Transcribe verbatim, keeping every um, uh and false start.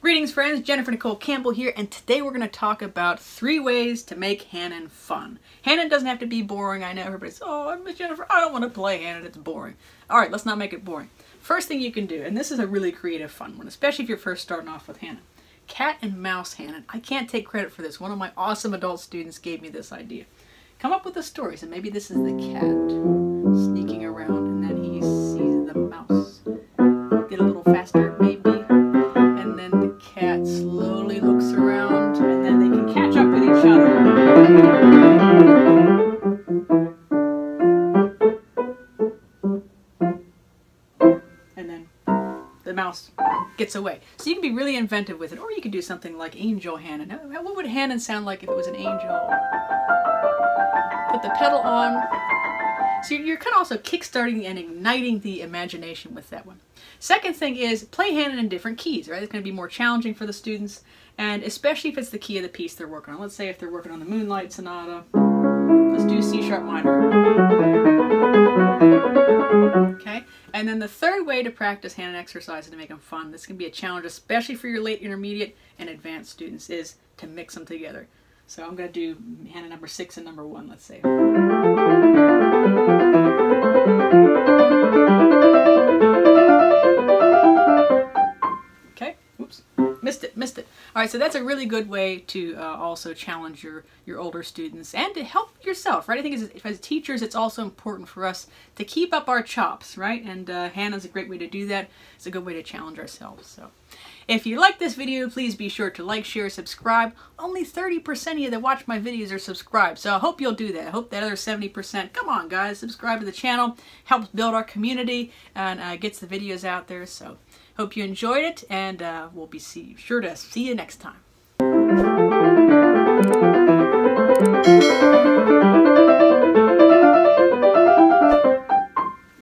Greetings friends, Jennifer Nicole Campbell here, and today we're going to talk about three ways to make Hanon fun. Hanon doesn't have to be boring. I know everybody's, oh, I miss Jennifer, I don't want to play Hanon, it's boring. Alright, let's not make it boring. First thing you can do, and this is a really creative fun one, especially if you're first starting off with Hanon. Cat and mouse Hanon. I can't take credit for this. One of my awesome adult students gave me this idea. Come up with the stories, and maybe this is the cat sneaking around and then he sees the mouse. Get a little faster, maybe. Slowly looks around, and then they can catch up with each other. And then the mouse gets away. So you can be really inventive with it, or you can do something like Angel Hanon. What would Hanon sound like if it was an angel? Put the pedal on. So you're kind of also kickstarting and igniting the imagination with that one. Second thing is play Hanon in different keys, right? It's going to be more challenging for the students, and especially if it's the key of the piece they're working on. Let's say if they're working on the Moonlight Sonata, let's do C sharp minor. Okay? And then the third way to practice Hanon exercises to make them fun, this can be a challenge especially for your late, intermediate, and advanced students, is to mix them together. So I'm going to do Hanon number six and number one, let's say. Missed it, missed it. All right, so that's a really good way to uh, also challenge your, your older students and to help yourself, right? I think as, as teachers, it's also important for us to keep up our chops, right? And uh, Hanon's a great way to do that. It's a good way to challenge ourselves. So if you like this video, please be sure to like, share, subscribe. Only thirty percent of you that watch my videos are subscribed, so I hope you'll do that. I hope that other seventy percent, come on guys, subscribe to the channel. Helps build our community and uh, gets the videos out there. So hope you enjoyed it, and uh, we'll be see, sure to see you next time.